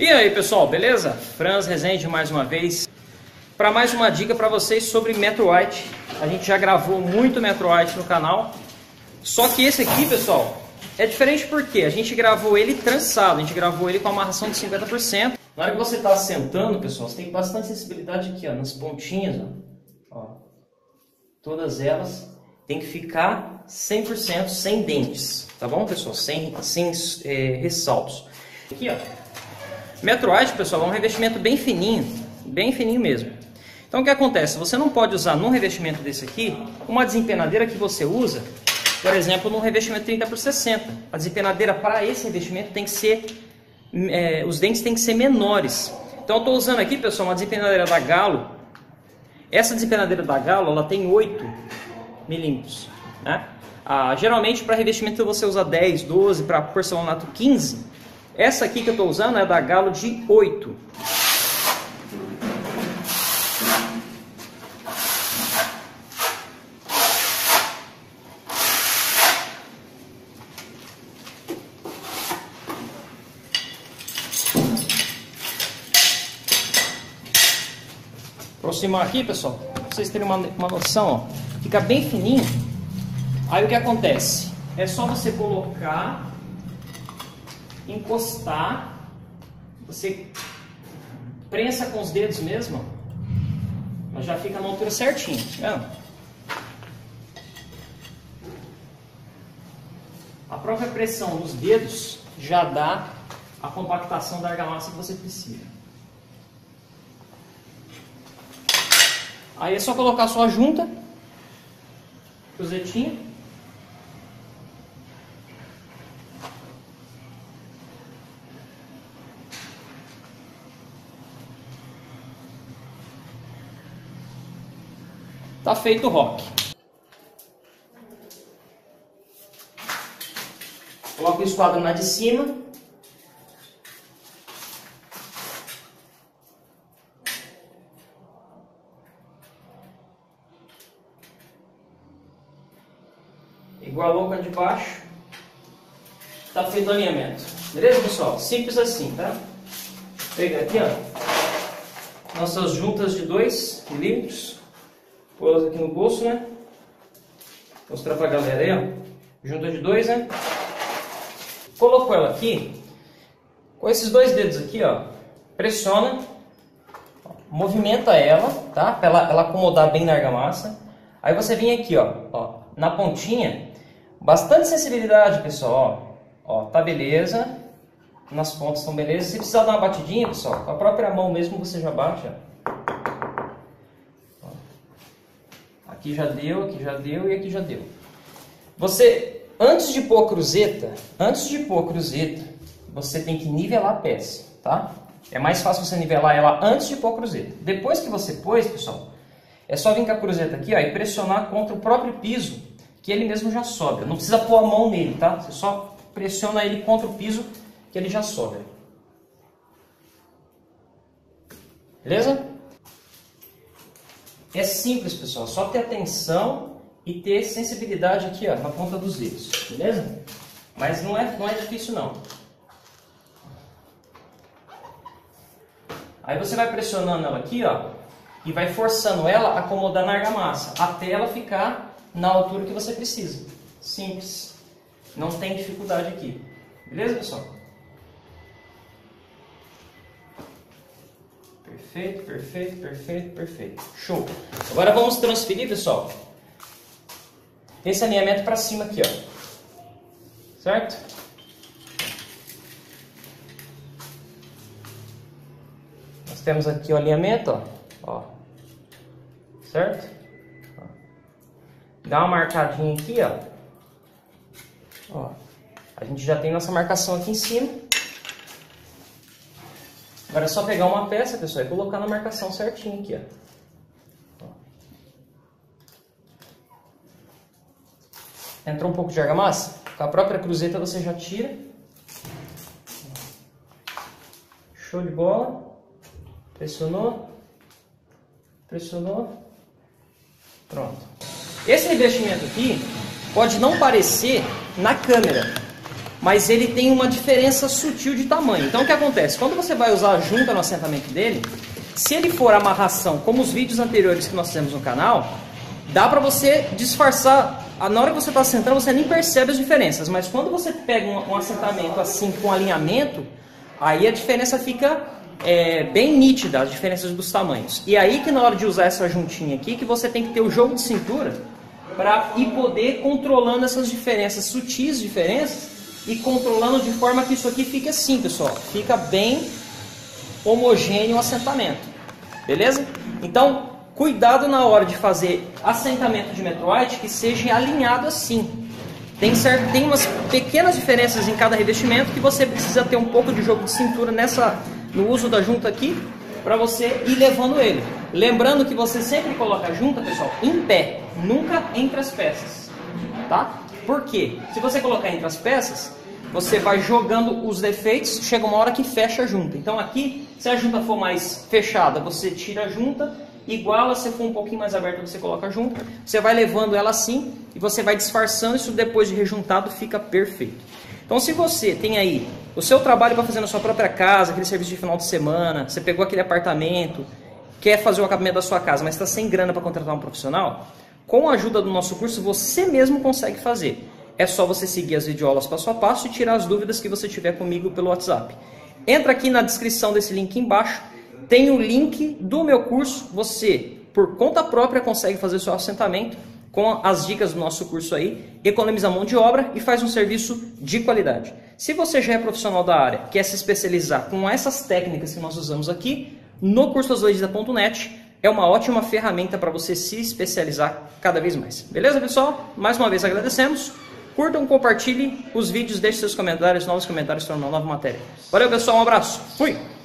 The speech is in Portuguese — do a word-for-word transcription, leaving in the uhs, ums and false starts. E aí pessoal, beleza? Franz Resende mais uma vez para mais uma dica para vocês sobre Metro White. A gente já gravou muito Metro White no canal, só que esse aqui pessoal é diferente porque a gente gravou ele trançado, a gente gravou ele com amarração de cinquenta por cento. Na hora que você está sentando pessoal, você tem bastante sensibilidade aqui ó, nas pontinhas, ó. Ó, todas elas tem que ficar cem por cento sem dentes, tá bom pessoal? Sem, sem é, ressaltos. Aqui ó, Metro White pessoal, é um revestimento bem fininho, bem fininho mesmo. Então o que acontece? Você não pode usar num revestimento desse aqui uma desempenadeira que você usa, por exemplo, num revestimento trinta por sessenta. A desempenadeira para esse revestimento tem que ser, é, os dentes tem que ser menores. Então eu estou usando aqui pessoal uma desempenadeira da Galo. Essa desempenadeira da Galo, ela tem oito milímetros, né? Ah, geralmente para revestimento você usa dez, doze, para porcelanato quinze. Essa aqui que eu estou usando é da Galo de oito. Aproximar aqui pessoal, pra vocês terem uma, uma noção, ó. Fica bem fininho. Aí o que acontece? É só você colocar, encostar, você prensa com os dedos mesmo, mas já fica na altura certinho, tá vendo? A própria pressão nos dedos já dá a compactação da argamassa que você precisa. Aí é só colocar só a junta, cruzetinha. Tá feito o rock. Coloca o esquadro na de cima. Igualou com a de baixo. Tá feito o alinhamento. Beleza, pessoal? Simples assim, tá? Pega aqui, ó. Nossas juntas de dois milímetros. Pô aqui no bolso, né? Mostrar pra galera aí, ó. Junta de dois, né? Colocou ela aqui. Com esses dois dedos aqui, ó. Pressiona. Movimenta ela, tá? Pra ela, ela acomodar bem na argamassa. Aí você vem aqui, ó. Ó, na pontinha. Bastante sensibilidade, pessoal. Ó, ó, tá beleza. Nas pontas estão beleza. Se precisar dar uma batidinha, pessoal, com a própria mão mesmo você já bate, ó. Aqui já deu, aqui já deu e aqui já deu. Você, antes de pôr a cruzeta, antes de pôr a cruzeta, você tem que nivelar a peça, tá? É mais fácil você nivelar ela antes de pôr a cruzeta. Depois que você pôs, pessoal, é só vir com a cruzeta aqui, ó, e pressionar contra o próprio piso, que ele mesmo já sobe. Não precisa pôr a mão nele, tá? Você só pressiona ele contra o piso, que ele já sobe. Beleza? É simples, pessoal. Só ter atenção e ter sensibilidade aqui, ó, na ponta dos dedos, beleza? Mas não é, não é difícil, não. Aí você vai pressionando ela aqui, ó, e vai forçando ela a acomodar na argamassa, até ela ficar na altura que você precisa. Simples. Não tem dificuldade aqui. Beleza, pessoal? Perfeito, perfeito, perfeito, perfeito. Show! Agora vamos transferir, pessoal, esse alinhamento para cima aqui, ó. Certo? Nós temos aqui o alinhamento, ó. Ó. Certo? Ó. Dá uma marcadinha aqui, ó. Ó. A gente já tem nossa marcação aqui em cima. Agora é só pegar uma peça, pessoal, e colocar na marcação certinho aqui, ó. Ó. Entrou um pouco de argamassa? Com a própria cruzeta você já tira. Show de bola. Pressionou. Pressionou. Pronto. Esse revestimento aqui pode não parecer na câmera, mas ele tem uma diferença sutil de tamanho. Então o que acontece? Quando você vai usar a junta no assentamento dele, se ele for amarração, como os vídeos anteriores que nós fizemos no canal, dá pra você disfarçar. Na hora que você está assentando, você nem percebe as diferenças, mas quando você pega um, um assentamento assim com alinhamento, aí a diferença fica é, bem nítida, as diferenças dos tamanhos. E aí que na hora de usar essa juntinha aqui, que você tem que ter o jogo de cintura para ir poder controlando essas diferenças, sutis diferenças, e controlando de forma que isso aqui fique assim, pessoal. Fica bem homogêneo o assentamento, beleza? Então, cuidado na hora de fazer assentamento de Metro White que seja alinhado assim. Tem, certo, tem umas pequenas diferenças em cada revestimento que você precisa ter um pouco de jogo de cintura nessa, no uso da junta aqui, para você ir levando ele. Lembrando que você sempre coloca a junta, pessoal, em pé, nunca entre as peças, tá? Por quê? Se você colocar entre as peças, você vai jogando os defeitos, chega uma hora que fecha a junta. Então aqui, se a junta for mais fechada, você tira a junta. Igual, se for um pouquinho mais aberta, você coloca junto. Você vai levando ela assim e você vai disfarçando. Isso depois de rejuntado fica perfeito. Então, se você tem aí o seu trabalho para fazer na sua própria casa, aquele serviço de final de semana, você pegou aquele apartamento, quer fazer o acabamento da sua casa, mas está sem grana para contratar um profissional, com a ajuda do nosso curso você mesmo consegue fazer. É só você seguir as videoaulas passo a passo e tirar as dúvidas que você tiver comigo pelo WhatsApp. Entra aqui na descrição desse link embaixo. Tem o link do meu curso, você, por conta própria, consegue fazer seu assentamento com as dicas do nosso curso aí, economiza mão de obra e faz um serviço de qualidade. Se você já é profissional da área, quer se especializar com essas técnicas que nós usamos aqui, no curso oazulejista ponto net é uma ótima ferramenta para você se especializar cada vez mais. Beleza, pessoal? Mais uma vez agradecemos. Curtam, compartilhem os vídeos, deixem seus comentários, novos comentários tornam nova matéria. Valeu, pessoal, um abraço. Fui!